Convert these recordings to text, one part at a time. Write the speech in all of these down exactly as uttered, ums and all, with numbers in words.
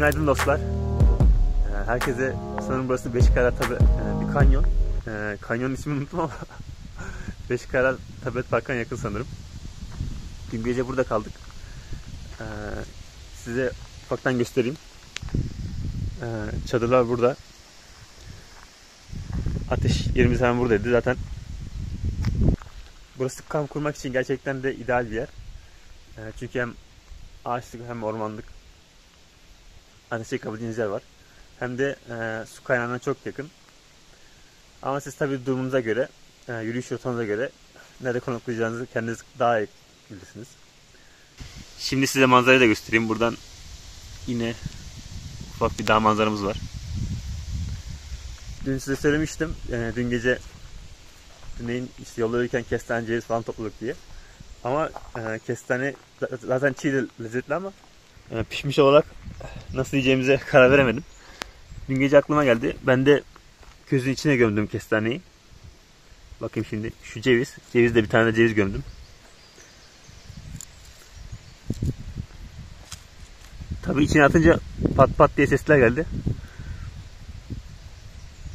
Günaydın dostlar. Herkese sanırım burası Beşikara tabi bir kanyon. Kanyonun ismini unuttum ama Beşikara Tabiat Parkı'na yakın sanırım. Dün gece burada kaldık. Size ufaktan göstereyim. Çadırlar burada. Ateş yerimiz hemen buradaydı zaten. Burası kamp kurmak için gerçekten de ideal bir yer. Çünkü hem ağaçlık hem ormanlık ateş yakabileceğiniz yer var. Hem de e, su kaynağına çok yakın. Ama siz tabii durumunuza göre, e, yürüyüş rotanıza göre nerede konaklayacağınızı kendiniz daha iyi bilirsiniz. Şimdi size manzarayı da göstereyim. Buradan yine ufak bir dağ manzaramız var. Dün size söylemiştim. E, dün gece Düneyin işte yolda yürürken kestane, ceviz falan topladık diye. Ama e, kestane zaten çiğ de lezzetli ama e, pişmiş olarak nasıl yiyeceğimize karar veremedim. Dün gece aklıma geldi. Ben de közün içine gömdüm kestaneyi. Bakayım şimdi. Şu ceviz. Ceviz de bir tane de ceviz gömdüm. Tabii içine atınca pat pat diye sesler geldi.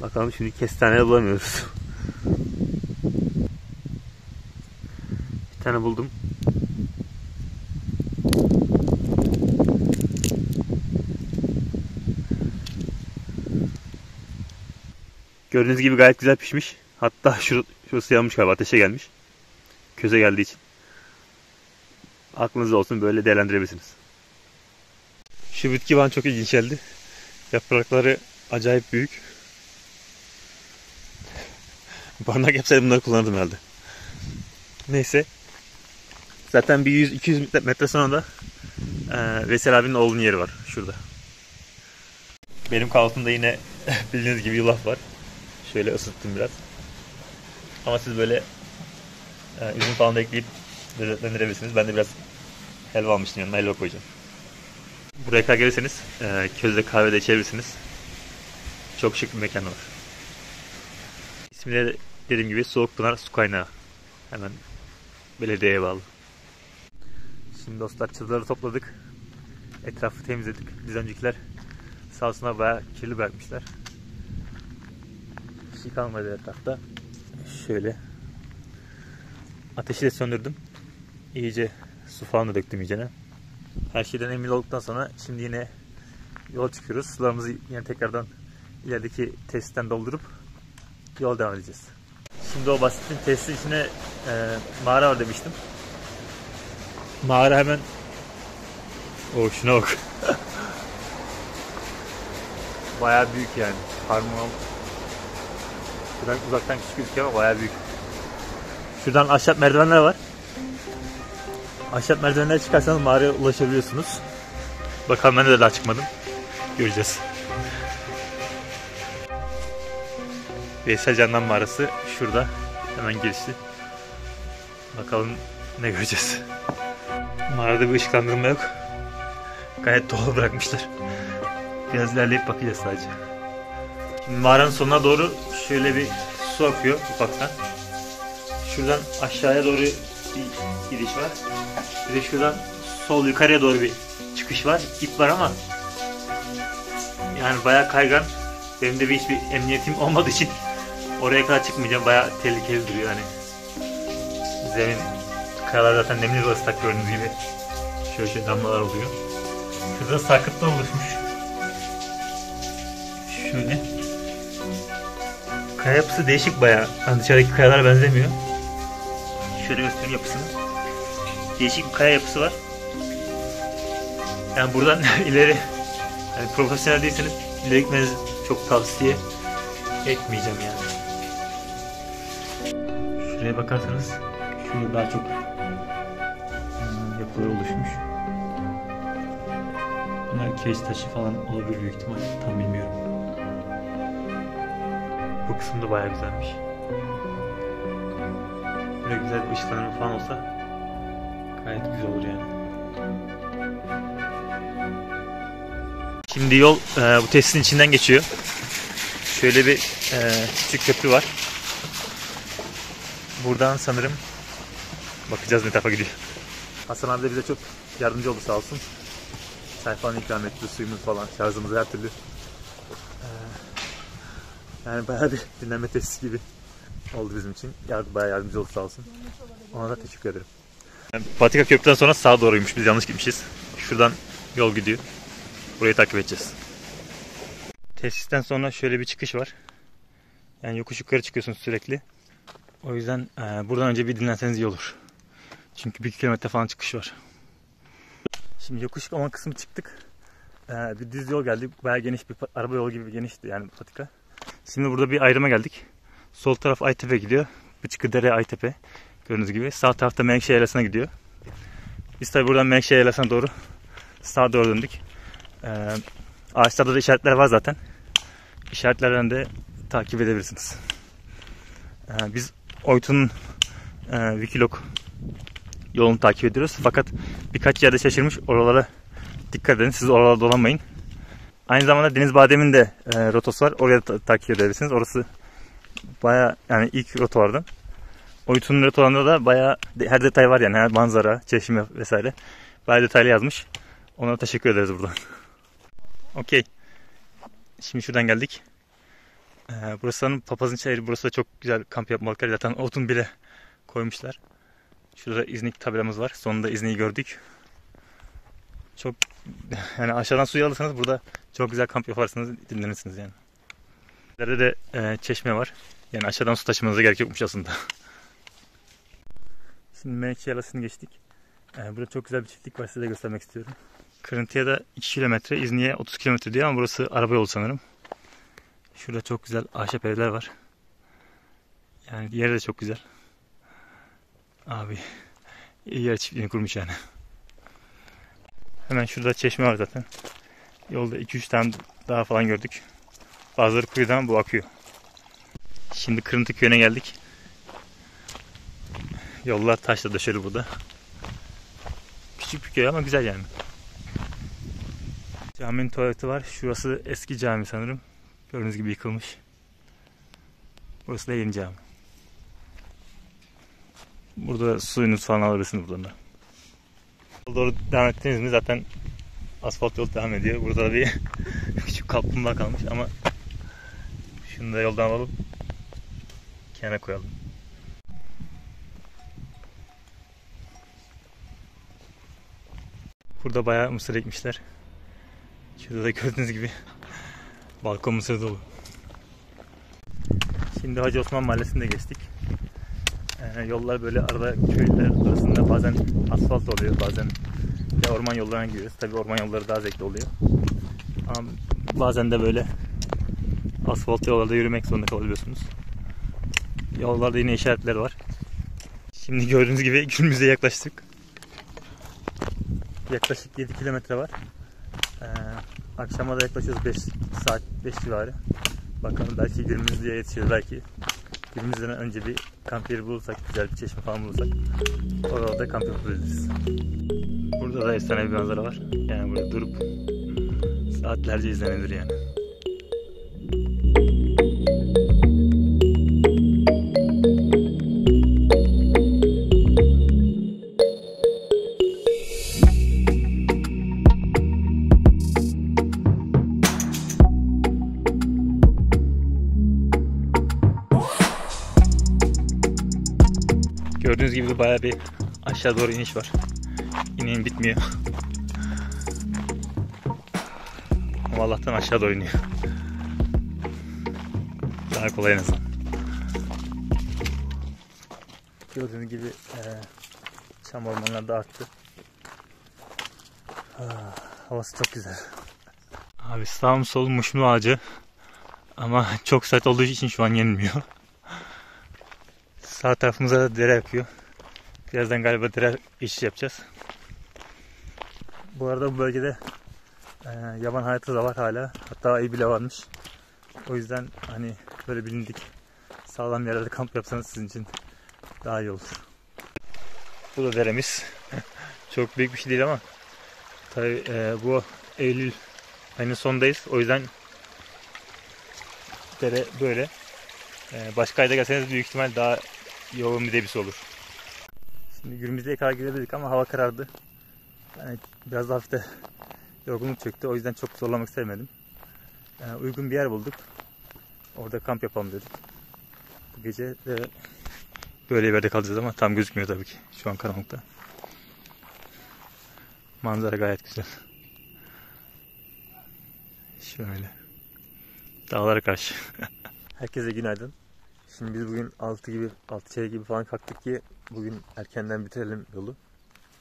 Bakalım şimdi kestane bulamıyoruz. Bir tane buldum. Gördüğünüz gibi gayet güzel pişmiş. Hatta şur şurası yanmış galiba. Ateşe gelmiş. Köze geldiği için. Aklınızda olsun, böyle değerlendirebilirsiniz. Şu bitki bana çok ilginç geldi. Yaprakları acayip büyük. Barınak yapsaydım bunları kullanırdım herhalde. Neyse. Zaten bir yüz iki yüz metre sonra da e, Veysel abinin oğlunun yeri var. Şurada. Benim kahvaltımda yine bildiğiniz gibi yulaf var. Şöyle ısıttım biraz. Ama siz böyle e, üzüm falan da ekleyip lezzetlendirebilirsiniz. Ben de biraz helva almıştım, yanına helva koyacağım. Buraya kadar gelirseniz e, közde kahve de içebilirsiniz. Çok şık bir mekan var. İsmi de dediğim gibi Soğukpınar Su Kaynağı. Hemen belediyeye bağlı. Şimdi dostlar çadırları topladık. Etrafı temizledik. Biz öncekiler sağ olsunlar bayağı kirli bırakmışlar. Hiç kalmadı etrafta. Şöyle. Ateşi de söndürdüm. İyice su falan da döktüm iyicene. Her şeyden emin olduktan sonra şimdi yine yol çıkıyoruz. Sularımızı yine tekrardan ilerideki tesisten doldurup yol devam edeceğiz. Şimdi o bahsettiğim tesisin içine e, mağara var demiştim. Mağara hemen... Oo, şuna bak. Bayağı büyük yani. Parmağım. Şuradan uzaktan küçük gözüküyor ama bayağı büyük. Şuradan ahşap merdivenler var. Ahşap merdivenler çıkarsanız mağaraya ulaşabiliyorsunuz. Bakalım, ben de daha çıkmadım. Göreceğiz. Veysel Candan mağarası şurada. Hemen girişli. Bakalım ne göreceğiz. Mağarada bir ışıklandırma yok. Gayet doğal bırakmışlar. Biraz ilerleyip bakacağız sadece. Mağaranın sonuna doğru şöyle bir su akıyor ufaktan. Şuradan aşağıya doğru bir gidiş var. Bir de şuradan sol yukarıya doğru bir çıkış var. İp var ama yani bayağı kaygan. Benim de bir hiçbir emniyetim olmadığı için oraya kadar çıkmayacağım. Bayağı tehlikeli duruyor hani. Zemin kayalar zaten nemli bir ıslak, gördüğünüz gibi. Şöyle şöyle damlalar oluyor. Şurada sarkıtla oluşmuş. Şöyle. Kaya yapısı değişik bayağı. Yani dışarıdaki kayalara benzemiyor. Şöyle göstereyim yapısını. Değişik bir kaya yapısı var. Yani buradan ileri, yani profesyonel değilseniz ileri gitmenizi çok tavsiye etmeyeceğim yani. Şuraya bakarsanız şurada daha çok yapılar oluşmuş. Bunlar kireç taşı falan olabilir büyük ihtimal. Tam bilmiyorum. Bu kısım da bayağı güzelmiş. Böyle güzel bir ışıklanma falan olsa gayet güzel olur yani. Şimdi yol e, bu tesisin içinden geçiyor. Şöyle bir e, küçük köprü var. Buradan sanırım bakacağız ne tarafa gidiyor. Hasan abi de bize çok yardımcı oldu sağ olsun. çay falan ikram etti, suyumuz falan, şarjımız her türlü. Yani bayağı bir dinlenme tesisi gibi oldu bizim için. Yardım, bayağı yardımcı oldu sağ olsun. Ona da teşekkür ederim. Yani Patika Köprü'den sonra sağa doğruymuş, biz yanlış gitmişiz. Şuradan yol gidiyor. Burayı takip edeceğiz. Tesisten sonra şöyle bir çıkış var. Yani yokuş yukarı çıkıyorsunuz sürekli. O yüzden e, buradan önce bir dinlenseniz iyi olur. Çünkü bir kilometre falan çıkış var. Şimdi yokuş olan kısmı çıktık. E, bir düz yol geldi. Bayağı geniş bir araba yolu gibi genişti yani patika. Şimdi burada bir ayrıma geldik. Sol taraf Aytepe gidiyor. Bıçkıdere Aytepe. Gördüğünüz gibi. Sağ tarafta Menekşe Yaylası'na giyor. Biz tabi buradan Menekşe Yaylası'na doğru sağa doğru döndük. E, ağaçlarda da işaretler var zaten. İşaretlerden de takip edebilirsiniz. Ee, biz Oytun'un e, Wikilog yolunu takip ediyoruz. Fakat birkaç yerde şaşırmış. Oralara dikkat edin. Siz oralara dolanmayın. Aynı zamanda Deniz Badem'in de e, rotası var. Oraya da takip edebilirsiniz. Orası bayağı yani ilk rotalardan. Oytun'un rotalarında da bayağı her detay var yani. Her manzara, çeşme vesaire. Bayağı detaylı yazmış. Ona teşekkür ederiz buradan. Okey. Şimdi şuradan geldik. Burası papazın şehri. Burası da çok güzel kamp yapmalık yer. Zaten odun bile koymuşlar. Şurada İznik tabelamız var. Sonunda İznik'i gördük. Çok yani aşağıdan suyu alırsanız burada çok güzel kamp yaparsınız, dinlenirsiniz yani. Burada de e, çeşme var. Yani aşağıdan su taşımanıza gerek yokmuş aslında. Şimdi Menekşe Yalası'nı geçtik. E, burada çok güzel bir çiftlik var. Size de göstermek istiyorum. Kırıntı'ya da iki kilometre, İznik'e otuz kilometre diyor ama burası araba yolu sanırım. Şurada çok güzel ahşap evler var. Yani yeri de çok güzel. Abi iyi yer çiftliğini kurmuş yani. Hemen şurada çeşme var zaten. Yolda iki üç tane daha falan gördük. Bazıları kuyudan, bu akıyor. Şimdi Kırıntı köyüne geldik. Yollar taşla döşeli burada. Küçük bir köy ama güzel yani. Caminin tuvaleti var. Şurası eski cami sanırım. Gördüğünüz gibi yıkılmış. Burası da yeni cami. Burada suyunuz falan alabilirsiniz buradan da. Yol doğru devam ettiniz mi zaten asfalt yol devam ediyor. Burada da bir küçük kaplumbağa kalmış ama şunu da yoldan alalım. Kenara koyalım. Burada bayağı mısır ekmişler. Şurada da gördüğünüz gibi balkon mısır dolu. Şimdi Hacı Osman Mahallesi'nde geçtik. Ee, yollar böyle arada köyler arasında bazen asfalt oluyor, bazen ya orman yollarına giriyoruz. Tabii orman yolları daha zevkli oluyor. Ama bazen de böyle asfalt yollarda yürümek zorunda kalabiliyorsunuz. Yollarda yine işaretler var. Şimdi gördüğünüz gibi günümüze yaklaştık. Yaklaşık yedi kilometre var. Ee, Akşama da yaklaşıyoruz beş saat beş civarı. Bakalım belki Gürmüzlü'ye yetişiriz, belki Gürmüzlü'den önce bir kamp yeri bulursak, güzel bir çeşme falan bulursak orada kamp yapabiliriz. Burada da efsane bir manzara var. Yani burada durup saatlerce izlenebilir yani. Gördüğünüz gibi bayağı bir aşağı doğru iniş var. İneğin bitmiyor. Ama Allah'tan aşağı doğru iniyor. Daha kolay en azından. Gördüğünüz gibi e, çam ormanları da arttı. Ha, havası çok güzel. Abi sağım solum muşmulu ağacı. Ama çok sert olduğu için şu an yenilmiyor. Sağ tarafımıza da dere akıyor. Birazdan galiba dere iş yapacağız. Bu arada bu bölgede e, yaban hayatı da var hala. Hatta ev bile varmış. O yüzden hani böyle bilindik sağlam yerlerde kamp yapsanız sizin için daha iyi olur. Bu da deremiz. Çok büyük bir şey değil ama tabii e, bu Eylül ayının sonundayız. O yüzden dere böyle. E, başka ayda gelseniz büyük ihtimal daha yoğun bir debisi olur. Şimdi Gürmüzlü'ye kadar gidebildik ama hava karardı. Yani biraz da hafif de yorgunluk çekti. O yüzden çok zorlamak istemedim. Yani uygun bir yer bulduk. Orada kamp yapalım dedik. Bu gece de böyle bir yerde kalacağız ama tam gözükmüyor tabii ki. Şu an karanlıkta. Manzara gayet güzel. Şöyle. Dağlara karşı. Herkese günaydın. Şimdi biz bugün altı gibi altı çeyrek gibi falan kalktık ki bugün erkenden bitirelim yolu.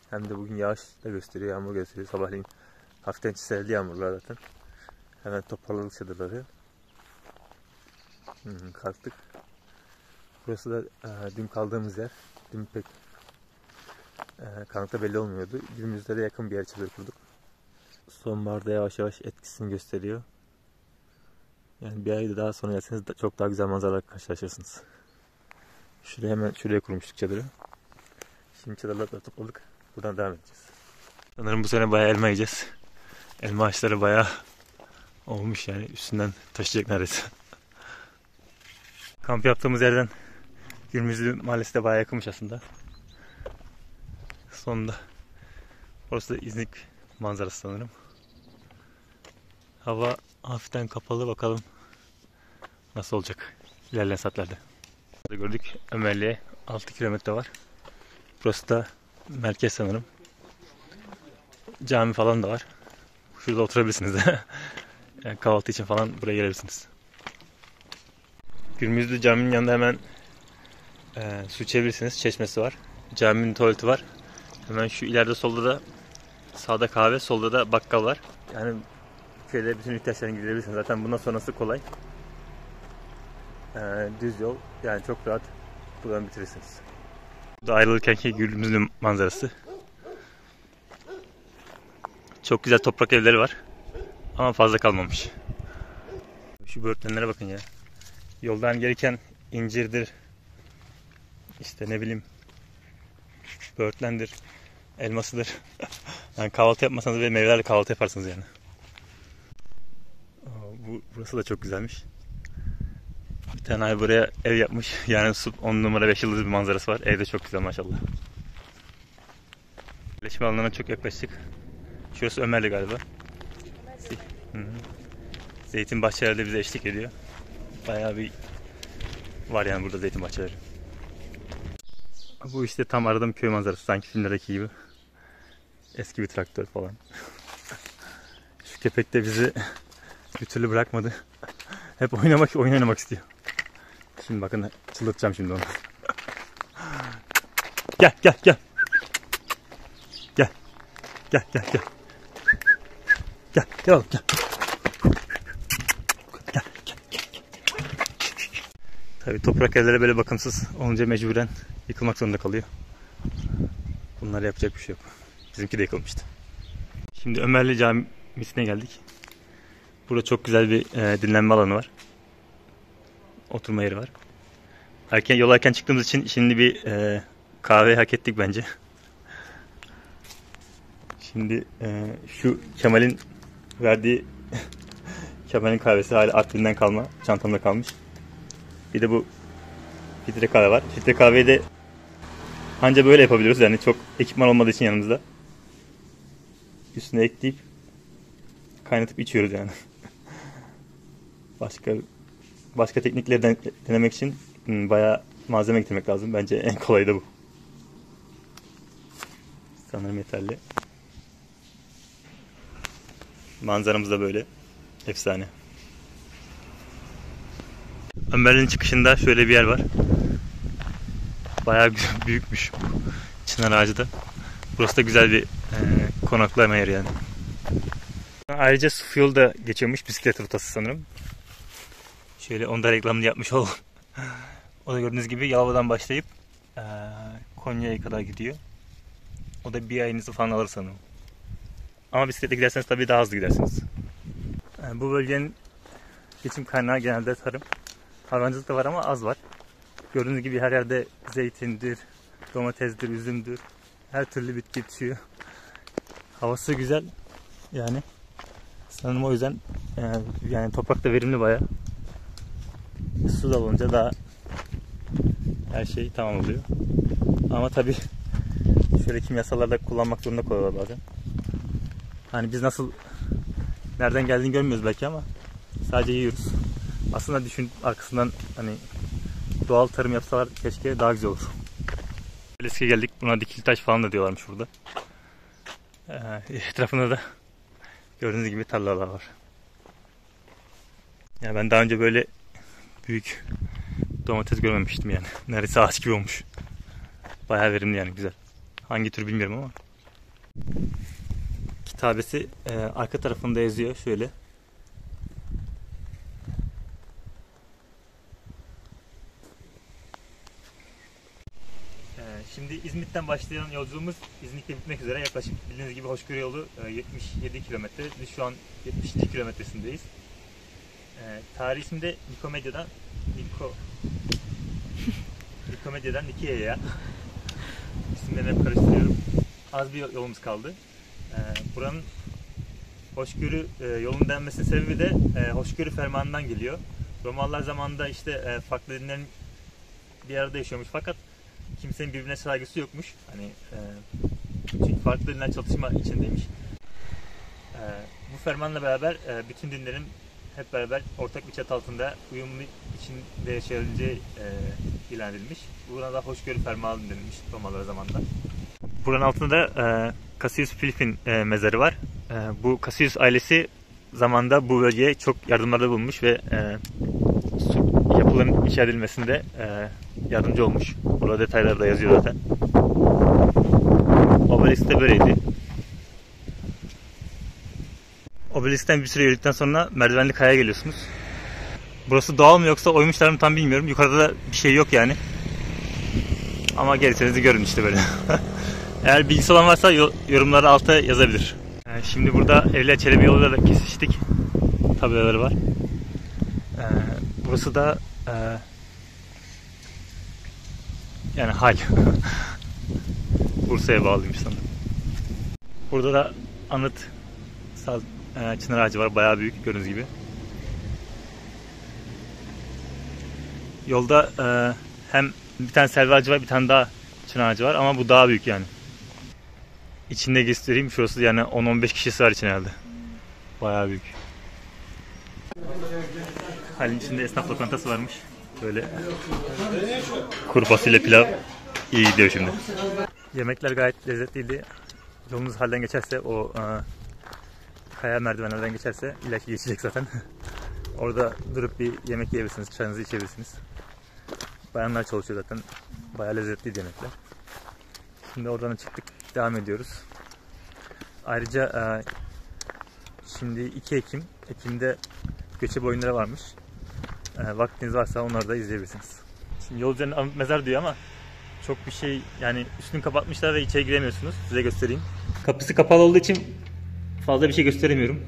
Hem de bugün yağış da gösteriyor, yağmur gösteriyor. Sabahleyin hafiften çiseldi yağmurlar zaten. Hemen toparladık çadırları. Hmm, kalktık. Burası da e, dün kaldığımız yer. Dün pek e, karanlıkta belli olmuyordu. Gürmüzlere yakın bir yer çadır kurduk. Sonbaharda yavaş yavaş etkisini gösteriyor. Yani bir ay daha sonra gelseniz da çok daha güzel manzaralarla karşılaşırsınız. Şuraya hemen şuraya kurmuştuk çadırı. Şimdi çadırları topladık. Buradan devam edeceğiz. Sanırım bu sene bayağı elma yiyeceğiz. Elma ağaçları bayağı olmuş yani. Üstünden taşıyacak neredeyse. Kamp yaptığımız yerden Gürmüzlü Mahallesi de bayağı yakınmış aslında. Sonunda. Orası da İznik manzarası sanırım. Hava hafiften kapalı, bakalım nasıl olacak ilerleyen saatlerde. Burada gördük Ömerli'ye altı kilometre var. Burası da merkez sanırım. Cami falan da var. Şurada oturabilirsiniz de. Yani kahvaltı için falan buraya gelebilirsiniz. Gürmüzlü caminin yanında hemen e, su içebilirsiniz. Çeşmesi var. Caminin tuvaleti var. Hemen şu ileride solda da, sağda kahve, solda da bakkal var. Yani köyde bütün ihtiyaçlarını gidebilirsiniz. Zaten bundan sonrası kolay. E, düz yol. Yani çok rahat buradan bitirirsiniz. Burada ayrılırkenki Gürmüzlü manzarası. Çok güzel toprak evleri var. Ama fazla kalmamış. Şu böğürtlenlere bakın ya. Yoldan gelirken incirdir, işte ne bileyim, böğürtlendir, elmasıdır. Yani kahvaltı yapmasanız ve meyvelerle kahvaltı yaparsınız yani. Bu, burası da çok güzelmiş. Bir tane ay buraya ev yapmış. Yani on numara beş yıldız bir manzarası var. Evde çok güzel maşallah. Yerleşim alanına çok yaklaştık. Şurası Ömerli galiba. Zeytin bahçeleri de bize eşlik ediyor. Bayağı bir var yani burada zeytin bahçeleri. Bu işte tam aradığım köy manzarası, sanki filmlerdeki gibi. Eski bir traktör falan. Şu köpek de bizi bir türlü bırakmadı. Hep oynamak, oyun oynamak istiyor. Şimdi bakın çıldırtacağım şimdi onu. Gel gel gel. Gel. Gel gel gel. Gel gel oğlum gel. Tabii toprak evlere böyle bakımsız olunca mecburen yıkılmak zorunda kalıyor. Bunları yapacak bir şey yok. Bizimki de yıkılmıştı. Şimdi Ömerli Camisi'ne geldik. Burada çok güzel bir e, dinlenme alanı var. Oturma yeri var. Erken, yol erken çıktığımız için şimdi bir e, kahve hak ettik bence. Şimdi e, şu Kemal'in verdiği Kemal'in kahvesi hala Artvin'den kalma. Çantamda kalmış. Bir de bu filtre kahve var. Filtre kahveyi de ancak böyle yapabiliyoruz. Yani çok ekipman olmadığı için yanımızda. Üstüne ekleyip kaynatıp içiyoruz yani. başka başka teknikleri den, denemek için bayağı malzeme getirmek lazım. Bence en kolayı da bu. Sanırım yeterli. Manzaramız da böyle. Efsane. Ömerli'nin çıkışında şöyle bir yer var. Bayağı büyükmüş bu çınar ağacı da. Burası da güzel bir e, konaklama yeri yani. Ayrıca su yolu da geçiyormuş, bisiklet rotası sanırım. Şöyle onda reklamını yapmış oldum. O da gördüğünüz gibi Yalova'dan başlayıp e, Konya'ya kadar gidiyor. O da bir ayınızı falan alır sanırım. Ama bisikletle giderseniz tabii daha hızlı gidersiniz. Yani bu bölgenin geçim kaynağı genelde tarım. Hayvancılık da var ama az var. Gördüğünüz gibi her yerde zeytindir, domatesdir, üzümdür. Her türlü bitki yetişiyor. Havası güzel. Yani sanırım o yüzden yani, yani toprak da verimli bayağı. Su da olunca daha her şey tamam oluyor. Ama tabii şöyle kimyasallar da kullanmak zorunda koyuyorlar bazen. Hani biz nasıl Nereden geldiğini görmüyoruz belki ama sadece yiyoruz. Aslında düşün, arkasından hani doğal tarım yapsalar keşke, daha güzel olur. Eskiye geldik. Buna dikili taş falan da diyorlarmış burada. Ee, etrafında da gördüğünüz gibi tarlalar var. Yani ben daha önce böyle büyük domates görmemiştim yani. Neredeyse ağaç gibi olmuş. Bayağı verimli yani, güzel. Hangi tür bilmiyorum ama. Kitabesi e, arka tarafında yazıyor şöyle. E, şimdi İzmit'ten başlayan yolculuğumuz İznik'te bitmek üzere. Yaklaşık bildiğiniz gibi Hoşgörü yolu e, yetmiş yedi kilometre. Biz şu an yetmiş iki kilometresindeyiz. E, tarih ismi de Nikomedya'dan Niko Nikomedya'dan Nikea'ya. İsimlerini hep karıştırıyorum. Az bir yolumuz kaldı. Buranın hoşgörü yolunun denmesinin sebebi de hoşgörü fermanından geliyor. Romalılar zamanında işte farklı dinlerin bir arada yaşıyormuş fakat kimsenin birbirine saygısı yokmuş. Hani çünkü farklı dinler çatışma içindeymiş. Bu fermanla beraber bütün dinlerin hep beraber ortak bir çatı altında uyumlu içinde yaşayabileceği ilan edilmiş. Buna da hoşgörü fermanı denilmiş Romalılar zamanında. Buranın altında da Cassius Filipin mezarı var. Bu Cassius ailesi zamanında bu bölgeye çok yardımlarda bulunmuş ve yapıların inşa edilmesinde yardımcı olmuş. Burada detaylar da yazıyor zaten. Obelisk de böyleydi. Obelisk'ten bir süre yürüdükten sonra merdivenli kayaya geliyorsunuz. Burası doğal mı yoksa oymuşlar mı tam bilmiyorum. Yukarıda da bir şey yok yani. Ama gelirseniz de görün işte böyle. Eğer bilgisi olan varsa yorumları alta yazabilir. Yani şimdi burada Evliya Çelebi yoluyla da kesiştik. Tabelaları var. Ee, burası da e, yani hal. Bursa'ya bağlıymış sanırım. Burada da anıt çınar ağacı var. Bayağı büyük gördüğünüz gibi. Yolda e, hem bir tane selvi ağacı var, bir tane daha çınar ağacı var ama bu daha büyük yani. İçinde göstereyim, şurası yani on on beş kişisi var için herhalde. Bayağı büyük. Halin içinde esnaf lokantası varmış. Böyle kuru fasulye pilav iyi gidiyor şimdi. Yemekler gayet lezzetliydi. Yolunuz halden geçerse, o a, kaya merdivenlerden geçerse illaki geçecek zaten. Orada durup bir yemek yiyebilirsiniz, çayınızı içebilirsiniz. Bayanlar çalışıyor zaten. Bayağı lezzetli yemekler. Şimdi oradan çıktık, devam ediyoruz. Ayrıca şimdi iki Ekim, Ekim'de göçebe oyunları varmış. Vaktiniz varsa onları da izleyebilirsiniz. Şimdi yol üzerinde anıt mezar diyor ama çok bir şey yani, üstünü kapatmışlar ve içeri giremiyorsunuz. Size göstereyim. Kapısı kapalı olduğu için fazla bir şey gösteremiyorum.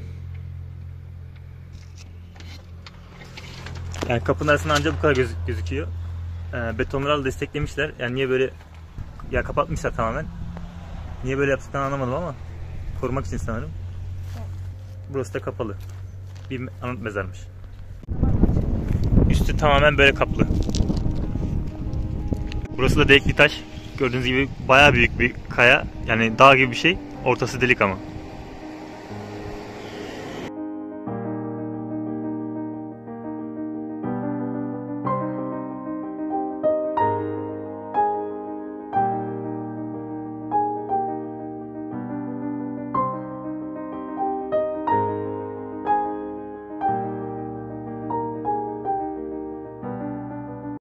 Yani kapının arasında ancak bu kadar göz gözüküyor. Betonlarla desteklemişler. Yani niye böyle ya kapatmışlar tamamen. Niye böyle yaptıklarını anlamadım ama korumak için sanırım. Burası da kapalı. Bir anıt mezarmış. Üstü tamamen böyle kaplı. Burası da delikli taş. Gördüğünüz gibi bayağı büyük bir kaya. Yani dağ gibi bir şey. Ortası delik ama.